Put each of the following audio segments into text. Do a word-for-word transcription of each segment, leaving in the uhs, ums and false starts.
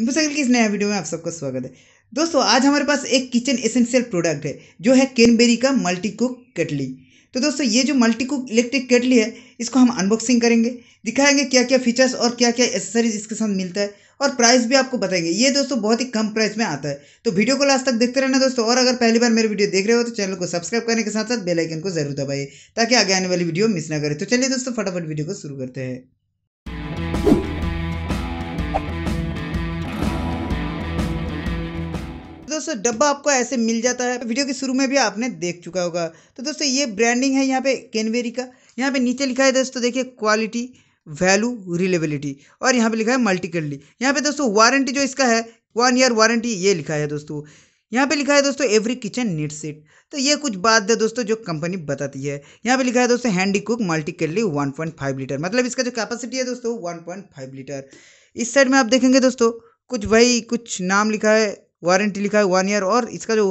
Info cycle की इस नया वीडियो में आप सबका स्वागत है। दोस्तों आज हमारे पास एक किचन एसेंशियल प्रोडक्ट है जो है केनबेरी का मल्टी कुक केटली। तो दोस्तों ये जो मल्टी कुक इलेक्ट्रिक केटली है इसको हम अनबॉक्सिंग करेंगे, दिखाएंगे क्या क्या फीचर्स और क्या क्या एसेसरीज इसके साथ मिलता है और प्राइस भी आपको बताएंगे। ये दोस्तों बहुत ही कम प्राइस में आता है, तो वीडियो को लास्ट तक देखते रहना दोस्तों। और अगर पहली बार मेरे वीडियो देख रहे हो तो चैनल को सब्सक्राइब करने के साथ साथ बेल आइकन को जरूर दबाइए ताकि आगे आने वाली वीडियो मिस ना करें। तो चलिए दोस्तों फटाफट वीडियो को शुरू करते हैं। दोस्तों डब्बा आपको ऐसे मिल जाता है, वीडियो के शुरू में भी आपने देख चुका होगा। तो दोस्तों ये ब्रांडिंग है यहाँ पे कैनबेरी का। यहाँ पे नीचे लिखा है दोस्तों देखिए क्वालिटी, वैल्यू, रिलेबिलिटी और यहाँ पे लिखा है मल्टी केटली। यहाँ पे दोस्तों वारंटी जो इसका है वन ईयर वारंटी ये लिखा है दोस्तों। यहाँ पे लिखा है दोस्तों एवरी किचन नीड्स इट। तो ये कुछ बात है दोस्तों जो कंपनी बताती है। यहाँ पे लिखा है दोस्तों Handy Cook multi kettle one point five litre, मतलब इसका जो कैपेसिटी है दोस्तों वन पॉइंट फाइव लीटर। इस साइड में आप देखेंगे दोस्तों कुछ वही कुछ नाम लिखा है, वारंटी लिखा है वन ईयर और इसका जो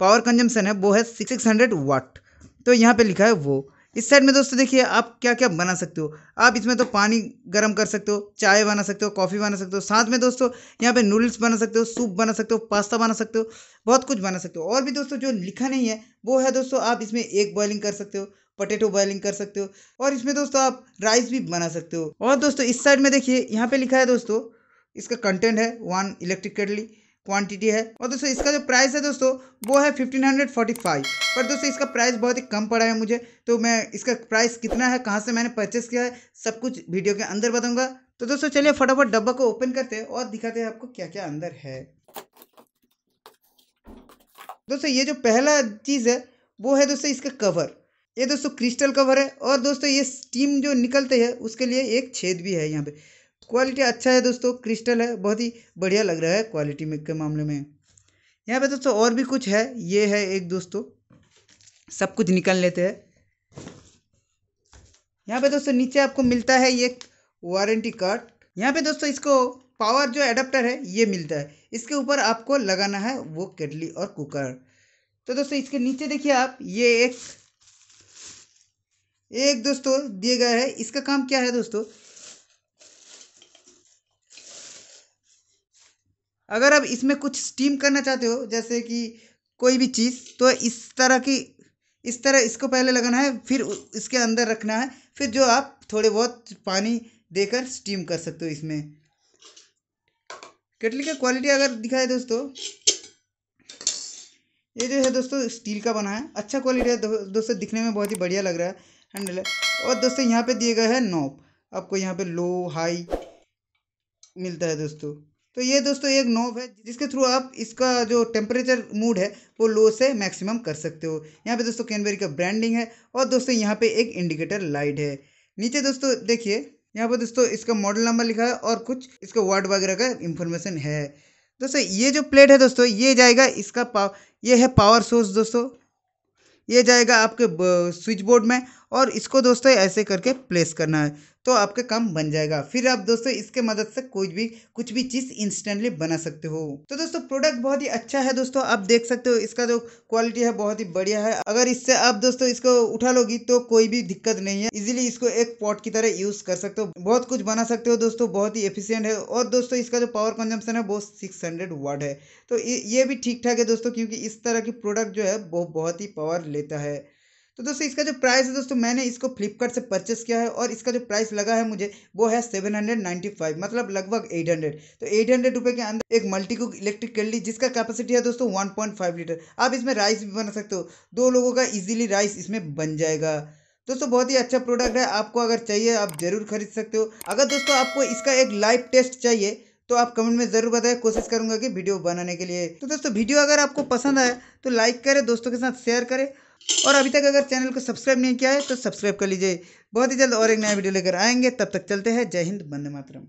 पावर कंजम्पशन है वो है सिक्स हंड्रेड वाट, तो यहाँ पे लिखा है वो। इस साइड में दोस्तों देखिए आप क्या क्या बना सकते हो। आप इसमें तो पानी गर्म कर सकते हो, चाय बना सकते हो, कॉफ़ी बना सकते हो, साथ में दोस्तों यहाँ पे नूडल्स बना सकते हो, सूप बना सकते हो, पास्ता बना सकते हो, बहुत कुछ बना सकते हो। और भी दोस्तों जो लिखा नहीं है वो है दोस्तों आप इसमें एग बॉइलिंग कर सकते हो, पोटैटो बॉइलिंग कर सकते हो और इसमें दोस्तों आप राइस भी बना सकते हो। और दोस्तों इस साइड में देखिए यहाँ पर लिखा है दोस्तों इसका कंटेंट है वन इलेक्ट्रिक केटली, क्वांटिटी है। और दोस्तों इसका जो प्राइस है दोस्तों वो है फिफ्टीन हंड्रेड फोर्टी फाइव, पर दोस्तों इसका प्राइस बहुत ही कम पड़ा है मुझे। तो मैं इसका प्राइस कितना है, कहाँ से मैंने परचेस किया है, सब कुछ वीडियो के अंदर बताऊंगा। तो दोस्तों चलिए फटाफट डब्बा को ओपन करते हैं और दिखाते हैं आपको क्या क्या अंदर है। दोस्तों ये जो पहला चीज़ है वो है दोस्तों इसका कवर। ये दोस्तों क्रिस्टल कवर है और दोस्तों ये स्टीम जो निकलते हैं उसके लिए एक छेद भी है। यहाँ पे क्वालिटी अच्छा है दोस्तों, क्रिस्टल है, बहुत ही बढ़िया लग रहा है क्वालिटी में के मामले में। यहाँ पे दोस्तों और भी कुछ है, ये है एक दोस्तों सब कुछ निकाल लेते हैं। यहाँ पे दोस्तों नीचे आपको मिलता है ये वारंटी कार्ड। यहाँ पे दोस्तों इसको पावर जो एडाप्टर है ये मिलता है, इसके ऊपर आपको लगाना है वो केटली और कुकर। तो दोस्तों इसके नीचे देखिए आप ये एक एक दोस्तों दिए गए है। इसका काम क्या है दोस्तों, अगर आप इसमें कुछ स्टीम करना चाहते हो जैसे कि कोई भी चीज़, तो इस तरह की इस तरह इसको पहले लगाना है, फिर इसके अंदर रखना है, फिर जो आप थोड़े बहुत पानी देकर स्टीम कर सकते हो। इसमें केटली का क्वालिटी अगर दिखाए दोस्तों ये जो है दोस्तों स्टील का बना है, अच्छा क्वालिटी है दोस्तों, दिखने में बहुत ही बढ़िया लग रहा है हैंडल है। और दोस्तों यहाँ पर दिए गए हैं नॉब, आपको यहाँ पर लो हाई मिलता है दोस्तों। तो ये दोस्तों एक नॉब है जिसके थ्रू आप इसका जो टेम्परेचर मूड है वो लो से मैक्सिमम कर सकते हो। यहाँ पे दोस्तों कैनबेरी का ब्रांडिंग है और दोस्तों यहाँ पे एक इंडिकेटर लाइट है। नीचे दोस्तों देखिए यहाँ पे दोस्तों इसका मॉडल नंबर लिखा है और कुछ इसका वाट वगैरह का इंफॉर्मेशन है। दोस्तों ये जो प्लेट है दोस्तों ये जाएगा इसका पाव ये है पावर सोर्स दोस्तों, ये जाएगा आपके स्विच बोर्ड में और इसको दोस्तों ऐसे करके प्लेस करना है तो आपके काम बन जाएगा। फिर आप दोस्तों इसके मदद से कोई भी कुछ भी चीज़ इंस्टेंटली बना सकते हो। तो दोस्तों प्रोडक्ट बहुत ही अच्छा है दोस्तों, आप देख सकते हो इसका जो क्वालिटी है बहुत ही बढ़िया है। अगर इससे आप दोस्तों इसको उठा लोगी तो कोई भी दिक्कत नहीं है, इजीली इसको एक पॉट की तरह यूज़ कर सकते हो, बहुत कुछ बना सकते हो दोस्तों, बहुत ही एफिशिएंट है। और दोस्तों इसका जो पावर कंजम्पशन है वो सिक्स हंड्रेड वाट है, तो ये भी ठीक ठाक है दोस्तों, क्योंकि इस तरह की प्रोडक्ट जो है वो बहुत ही पावर लेता है। तो दोस्तों इसका जो प्राइस है दोस्तों मैंने इसको फ्लिपकार्ट से परचेस किया है और इसका जो प्राइस लगा है मुझे वो है सेवन हंड्रेड नाइन्टी फाइव, मतलब लगभग एट हंड्रेड। तो एट हंड्रेड रुपये के अंदर एक मल्टी कुक इलेक्ट्रिक केटली जिसका कैपेसिटी है दोस्तों वन पॉइंट फाइव लीटर। आप इसमें राइस भी बना सकते हो, दो लोगों का इजीली राइस इसमें बन जाएगा। दोस्तों बहुत ही अच्छा प्रोडक्ट है, आपको अगर चाहिए आप जरूर खरीद सकते हो। अगर दोस्तों आपको इसका एक लाइव टेस्ट चाहिए तो आप कमेंट में ज़रूर बताएं, कोशिश करूंगा कि वीडियो बनाने के लिए। तो दोस्तों वीडियो अगर आपको पसंद आए तो लाइक करें, दोस्तों के साथ शेयर करें और अभी तक अगर चैनल को सब्सक्राइब नहीं किया है तो सब्सक्राइब कर लीजिए। बहुत ही जल्द और एक नया वीडियो लेकर आएंगे, तब तक चलते हैं। जय हिंद, वंदे मातरम।